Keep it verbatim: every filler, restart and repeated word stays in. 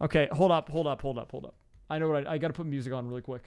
Okay, hold up, hold up, hold up, hold up. I know what I... I gotta put music on really quick.